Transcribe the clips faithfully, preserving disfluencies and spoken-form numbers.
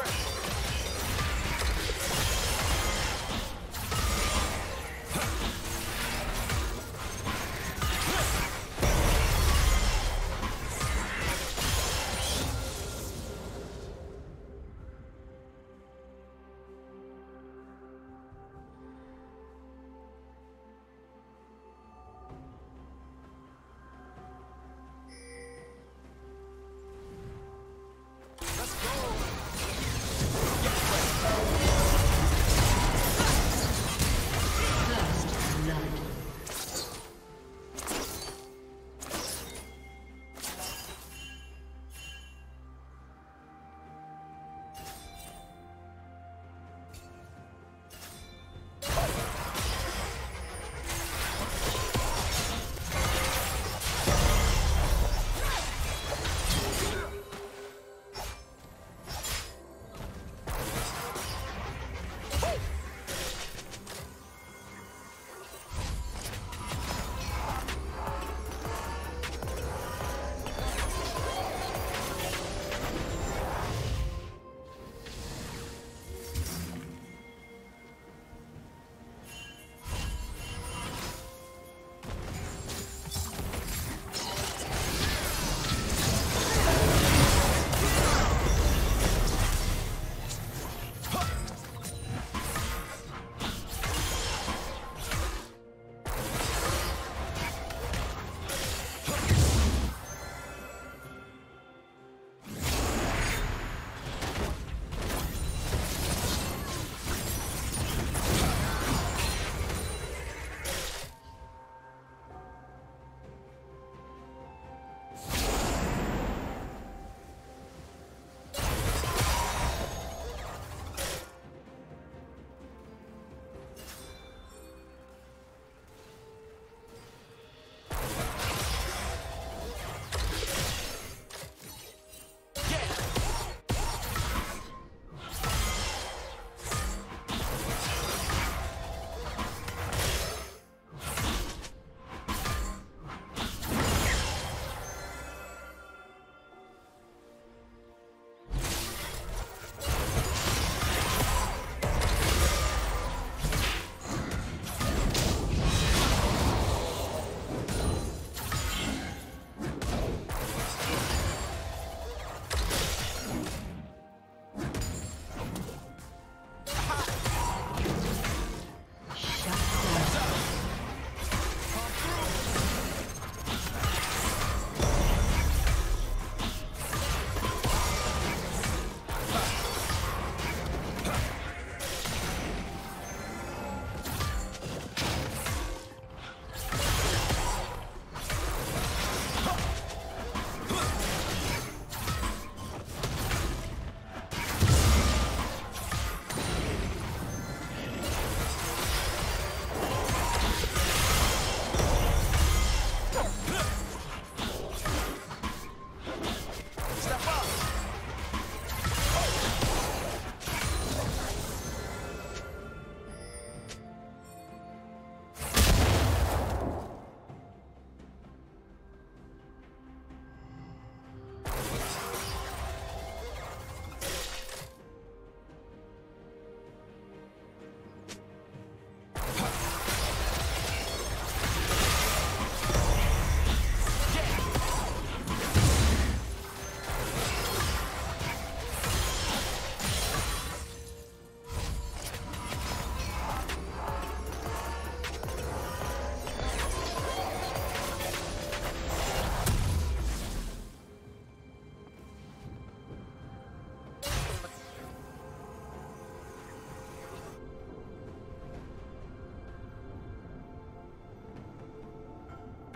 trick.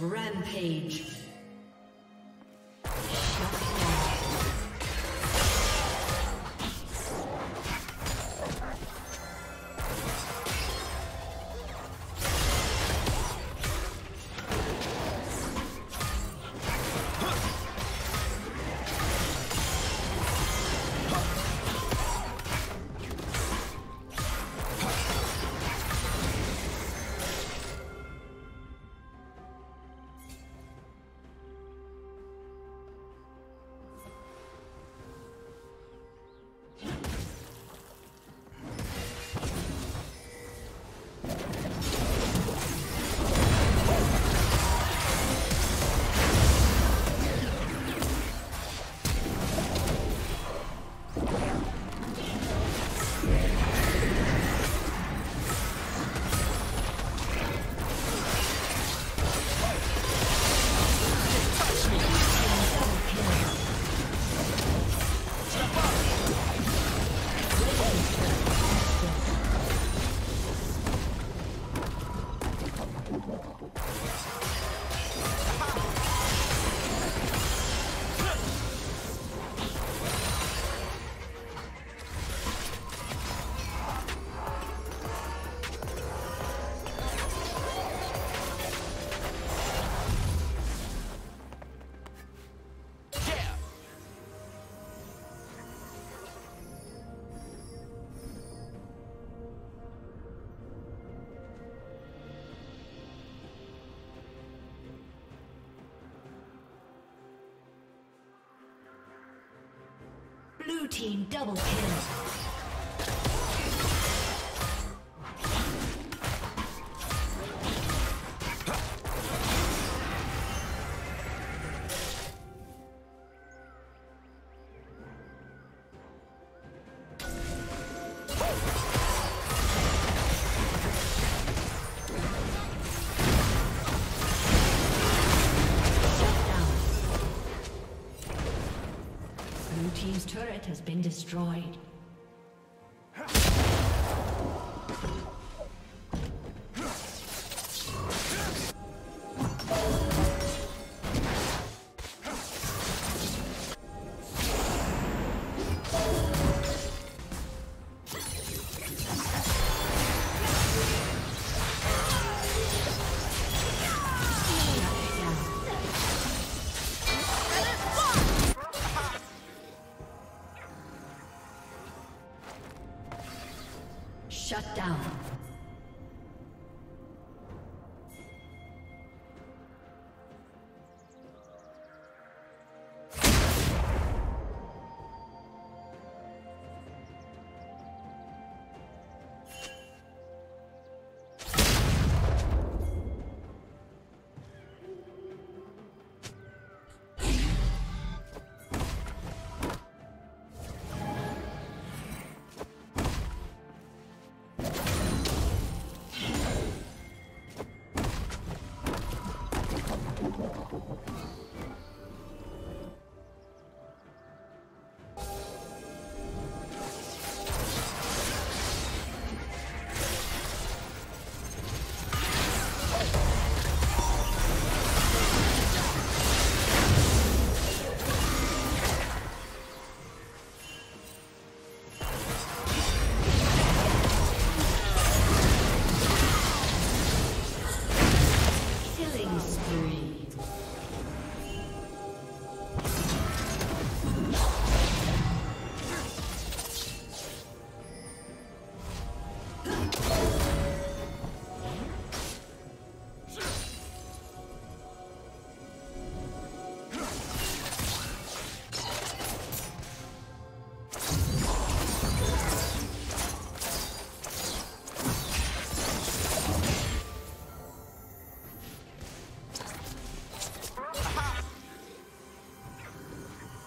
Rampage. Blue team double kill. Has been destroyed. Shut down.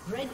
Red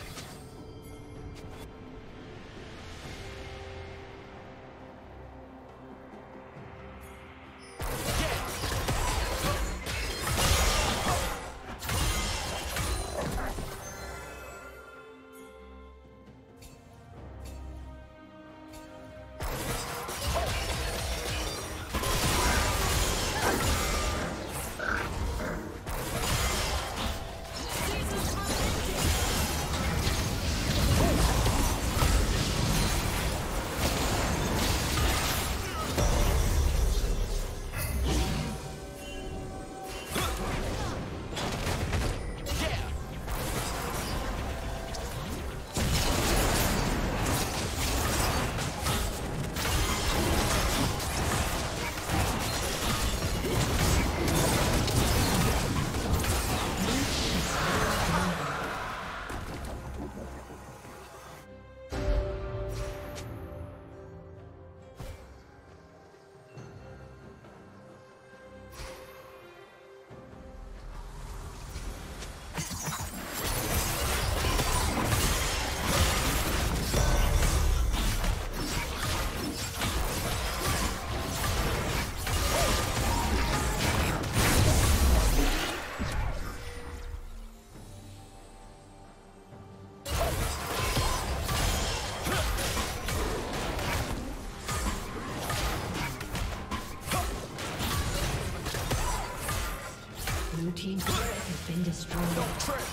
Blue team's turret has been destroyed. Don't trip.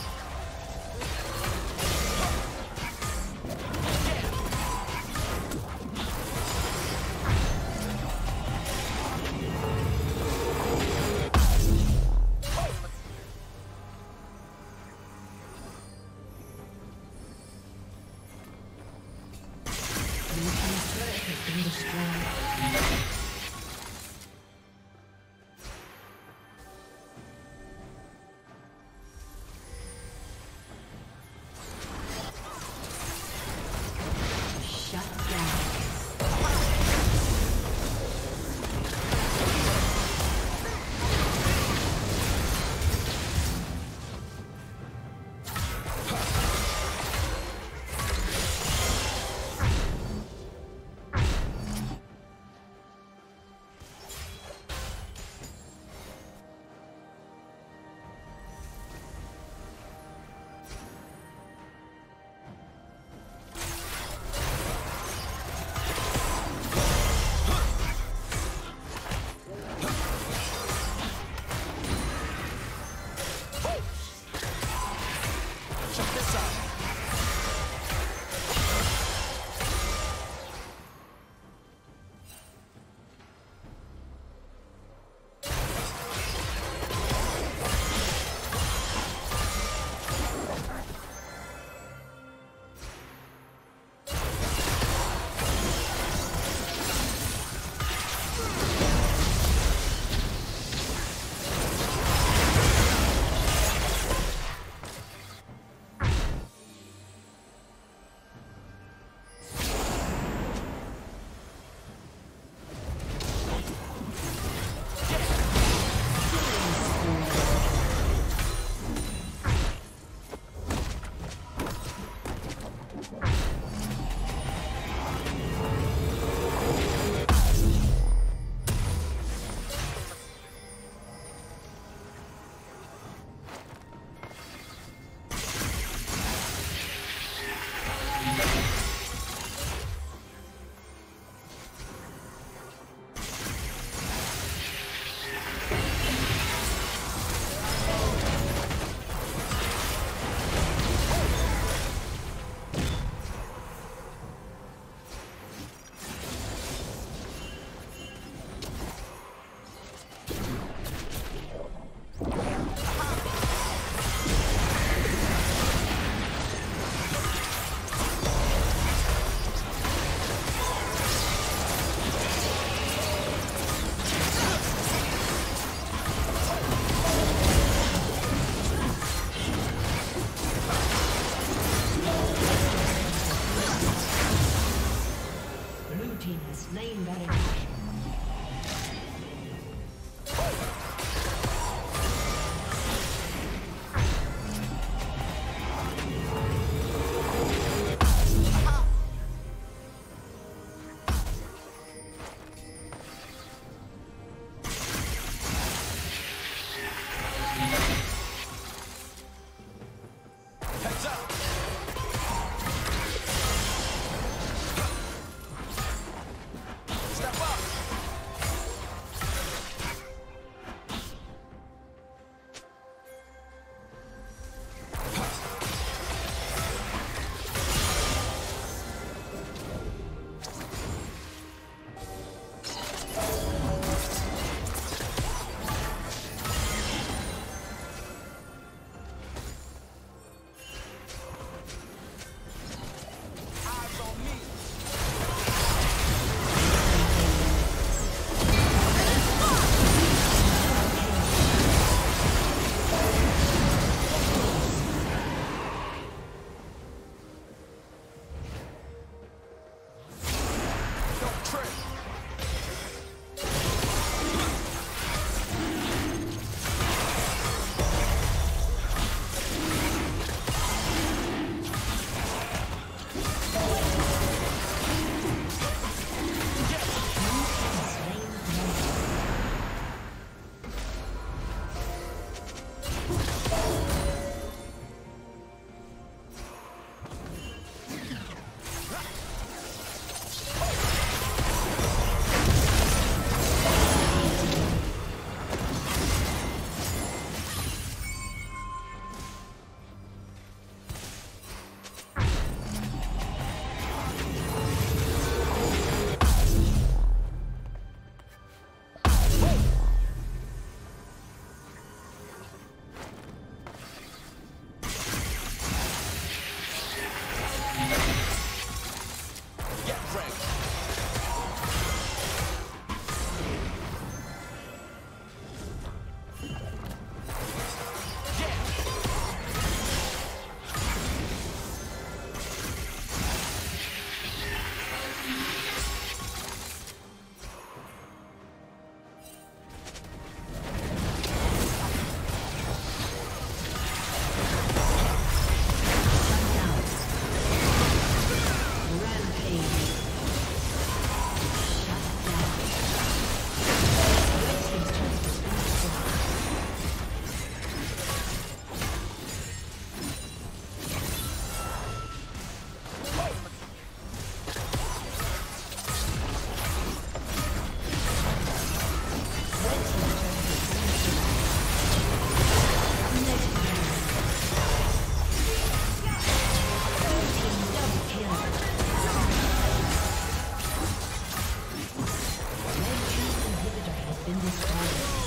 been destroyed.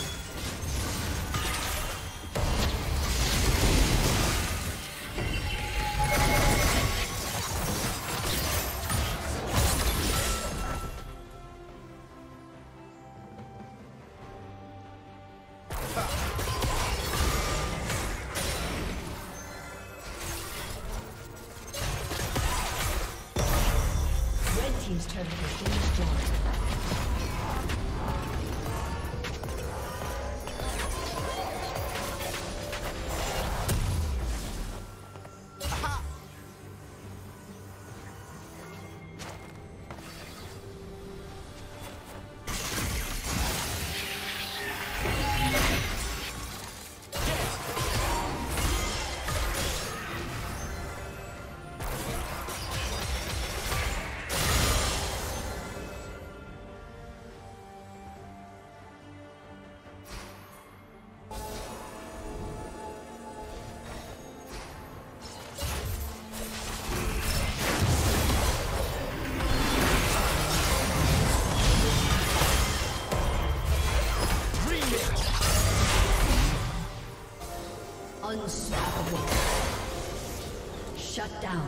Shut down.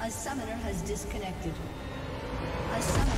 A summoner has disconnected. A summoner